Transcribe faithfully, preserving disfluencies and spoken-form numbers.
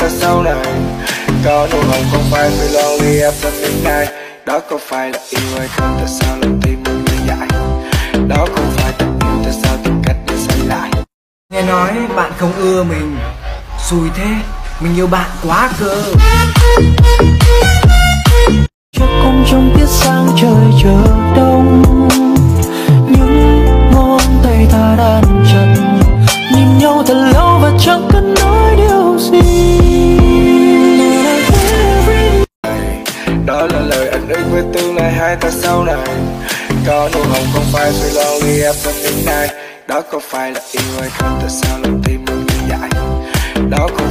trái ta sau này. Có nụ hồng không phải vì lonely after midnight. Đó có phải là yêu hay không, tại sao lòng tim mình mới dại. Đó không phải tình yêu, tại sao tìm cách để xoay lại. Nghe nói bạn không ưa mình, xui thế, mình yêu bạn quá cơ. Chắc cũng trong tiết sang trời chờ đông, những ngón tay ta đan chặt, nhìn nhau thật lâu và chẳng cần nói điều gì. Đó là lời anh ước với tương lai hai ta sau này. Có nụ hồng không phải vì lonely after midnight. Đó có phải là yêu hay không, tại sao lòng tim mình dại. Đó có